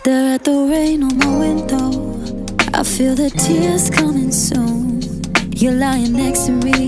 Stare at the rain on my window. I feel the tears coming soon. You're lying next to me,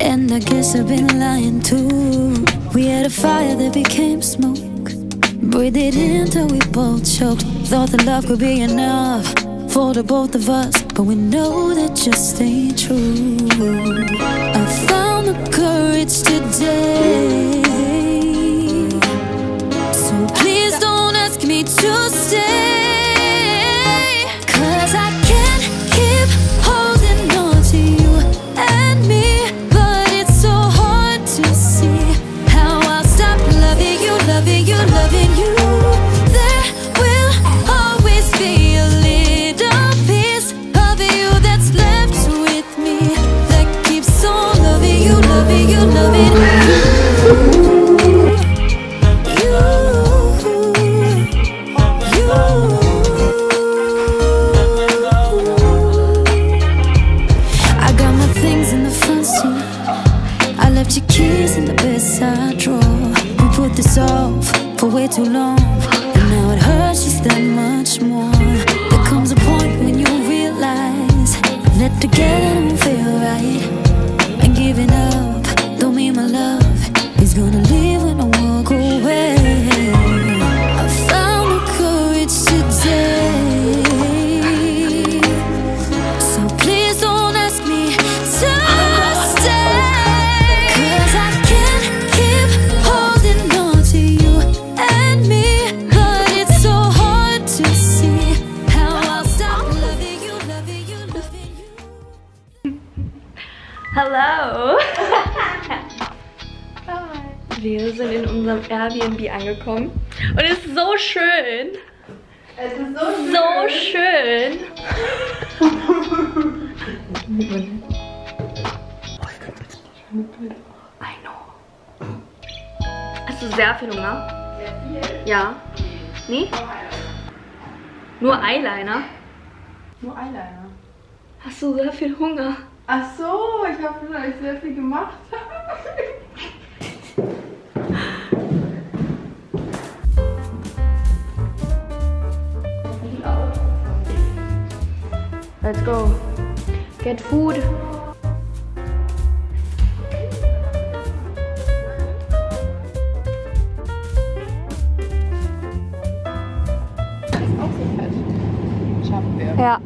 and I guess I've been lying too. We had a fire that became smoke. Breathed it in till we both choked. Thought that love could be enough for the both of us, but we know that just ain't true. I found the courage today, so please don't ask me to stay. For way too long, and now it hurts just that much more. There comes a point when you realize that together don't feel right, and giving up don't mean my love is gonna leave when I walk away. I found the courage today, so please don't ask me to. Hello! Wir sind in unserem Airbnb angekommen und es ist so schön. Es ist so schön. So schön. I know. Hast du sehr viel Hunger? Sehr viel? Ja. Nee? Nur Eyeliner? Nur Eyeliner. Hast du sehr viel Hunger? Ach so, ich habe sehr viel gemacht. Let's go. Get food. Das ist auch so fett. Schaffen wir. Ja.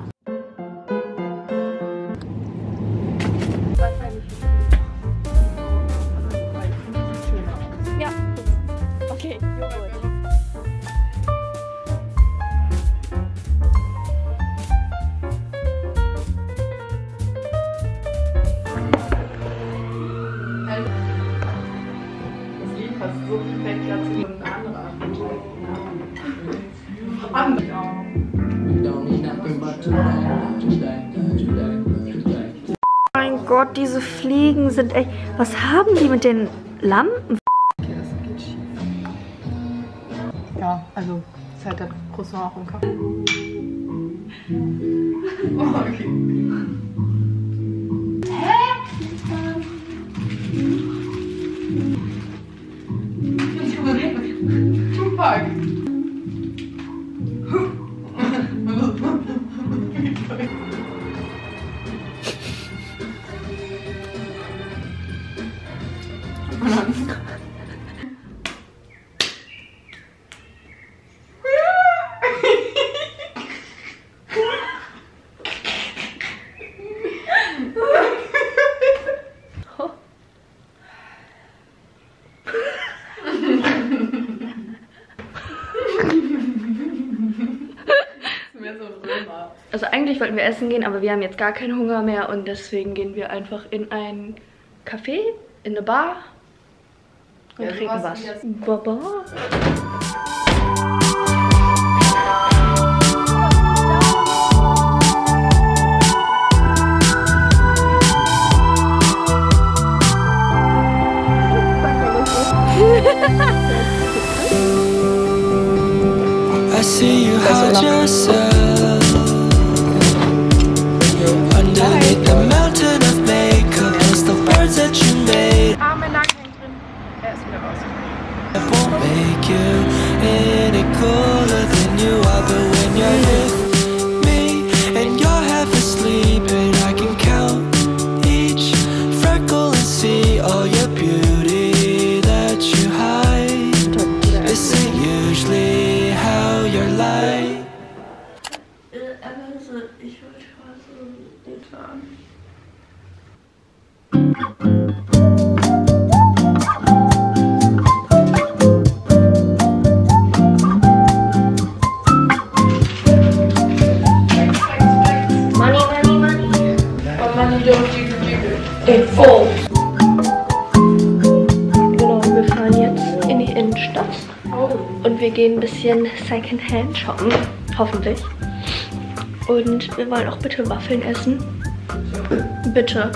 Oh mein Gott, diese Fliegen sind echt... Was haben die mit den Lampen? Ja, also es ist halt das Croissant auch im Kaffee. Oh, okay. Hä? Tupac. Also eigentlich wollten wir essen gehen, aber wir haben jetzt gar keinen Hunger mehr und deswegen gehen wir einfach in ein Café, in eine Bar und trinken was. Baba. I see you hide yourself underneath the mountain of makeup. It's the words that you made. I won't make you any cooler. daytime. It falls. Genau, wir fahren jetzt in die Innenstadt und wir gehen ein bisschen Secondhand shoppen, hoffentlich. Und wir wollen auch bitte Waffeln essen. Bitte.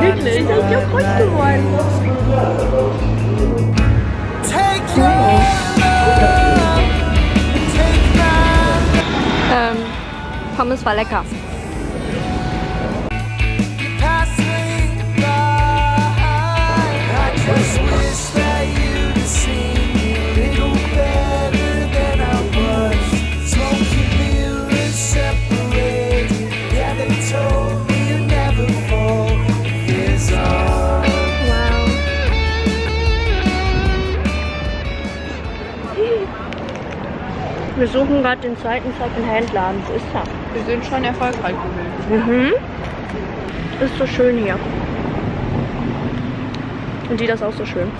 Wirklich, ich hab heute gewollt. Pommes war lecker. Wir suchen gerade den zweiten Secondhand-Laden. Wo ist er? Wir sind schon erfolgreich gewesen. Mhm. Ist so schön hier. Und die das auch so schön.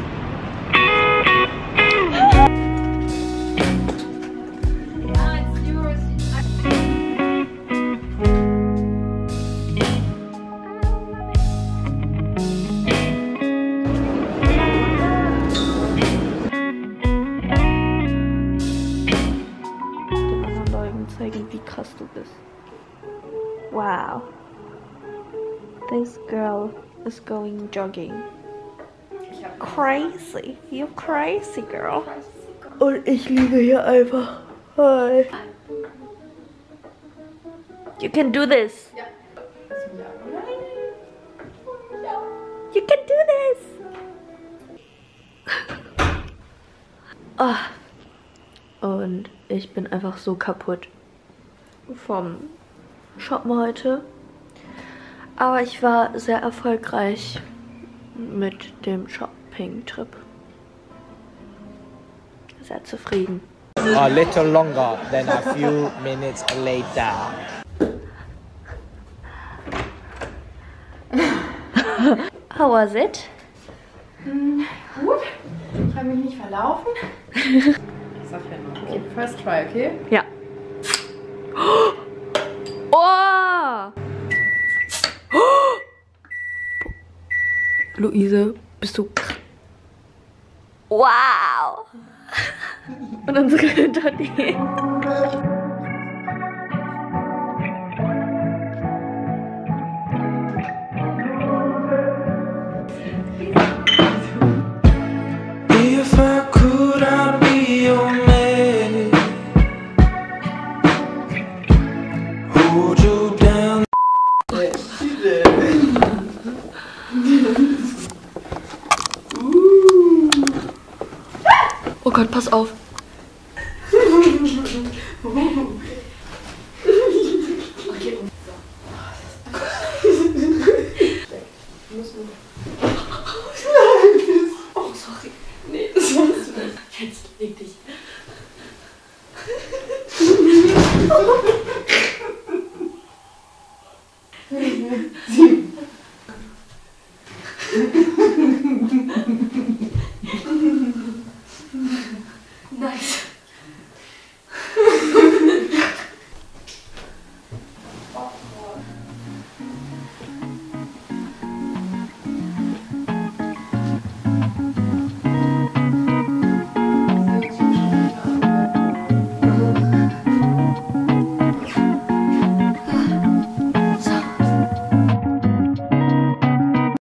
Wow, this girl is going jogging. Crazy, you crazy girl. Und ich liege hier einfach. Hi. You can do this. You can do this. Oh. Und ich bin einfach so kaputt vom Shoppen heute, aber ich war sehr erfolgreich mit dem Shopping-Trip. Sehr zufrieden. A little longer than a few minutes later. How was it? Gut. Ich habe mich nicht verlaufen. Sag ja nur. Okay, first try, okay? Ja. Oh! Oh! Luise, bist du... Wow! Und unsere hinter dir. Oh Gott, pass auf.